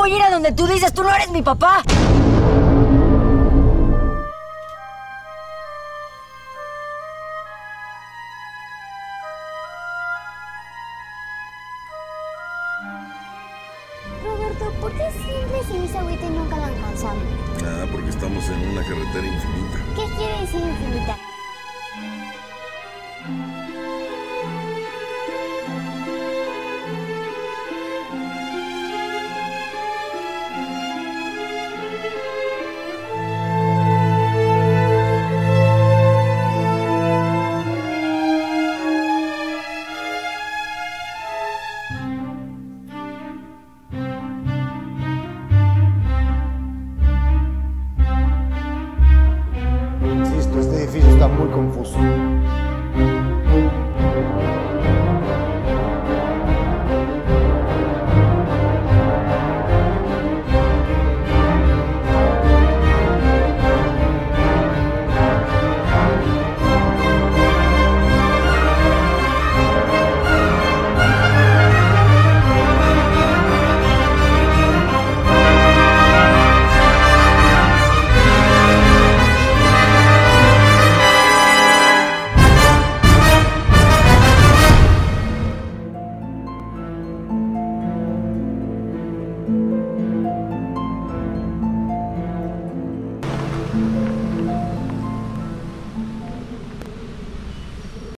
voy a ir a donde tú dices. Tú no eres mi papá. Roberto, ¿por qué siempre se dice agüita y nunca la alcanzamos? Nada, porque estamos en una carretera infinita. ¿Qué quiere decir infinita?